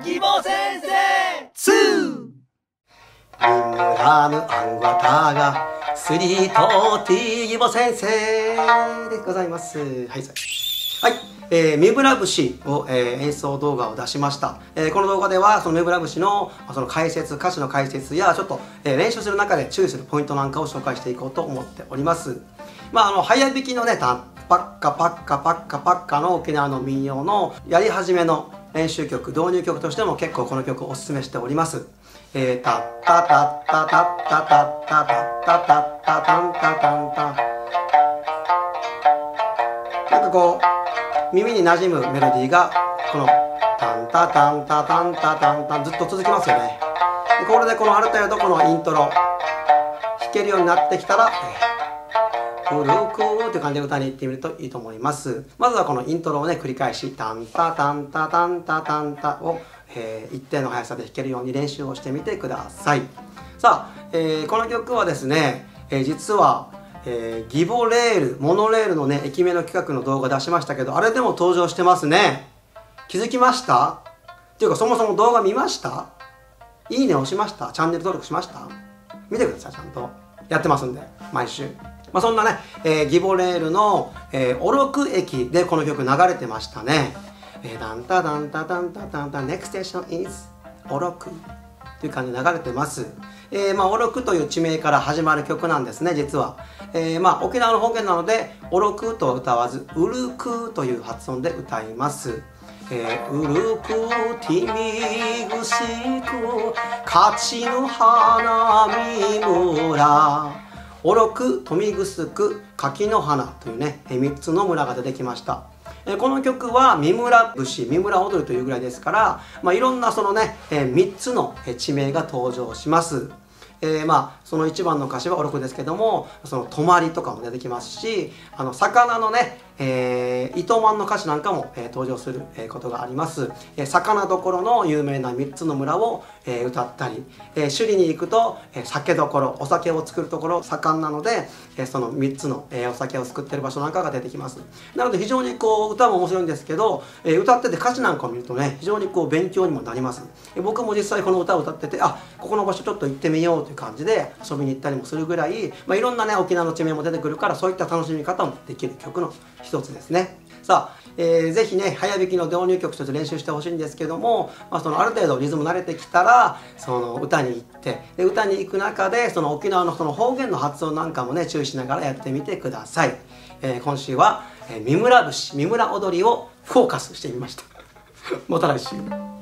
義母先生2アンガムアンガタガスリートーティー義母先生でございます。はい、メブラ節を、演奏動画を出しました。この動画ではそのメブラ節の解説、歌詞の解説やちょっと、練習する中で注意するポイントなんかを紹介していこうと思っております。早弾きのね、パッカパッカパッカパッカの沖縄の民謡のやり始めの練習曲、導入曲としても結構この曲をおすすめしております。タッタタッタタッタタッタタッタタタンタタンタ。なんかこう耳に馴染むメロディーがこのタンタタンタタンタタンタンずっと続きますよね。これでこのある程度このイントロ弾けるようになってきたらフルークーって感じで歌に行ってみるといいと思います。まずはこのイントロをね繰り返しタンタタンタタンタタンタを一定の速さで弾けるように練習をしてみてください。さあ、この曲はですね、実は義母レール、モノレールのね、駅名の企画の動画出しましたけど、あれでも登場してますね。気づきました?っていうか、そもそも動画見ました?いいね押しました?チャンネル登録しました?見てください、ちゃんと。やってますんで、毎週。そんなね、義母レールの、おろく駅でこの曲流れてましたね。ダンタダンタダンタダンタ、ネクステーション is おろく。という感じで流れてます。おろくという地名から始まる曲なんですね、実は。沖縄の方言なので、おろくとは歌わず、うるくという発音で歌います。うるく、ティミグシク、カチヌハナミムラ。おろく、トミグスク、柿の花というね、3つの村が出てきました。この曲は三村節、三村踊りというぐらいですから、いろんなそのね、3つの地名が登場します。その1番の歌詞はおろくですけども、その泊まりとかも出てきますし、魚のね、糸満の歌詞なんかも、登場することがあります。魚どころの有名な3つの村を、歌ったり、首里に行くと、酒どころ、お酒を作るところ盛んなので、その3つの、お酒を作ってる場所なんかが出てきます。なので非常にこう歌も面白いんですけど、歌ってて歌詞なんかを見るとね、非常にこう勉強にもなります。僕も実際この歌を歌ってて、あ、ここの場所ちょっと行ってみようという感じで遊びに行ったりもするぐらい、いろんなね沖縄の地名も出てくるから、そういった楽しみ方もできる曲の一つですね。さあ、ぜひね早弾きの導入曲として練習してほしいんですけども、ある程度リズム慣れてきたらその歌に行ってで歌に行く中でその沖縄のその方言の発音なんかもね注意しながらやってみてください。今週は三村節、三村踊りをフォーカスしてみました。また来週。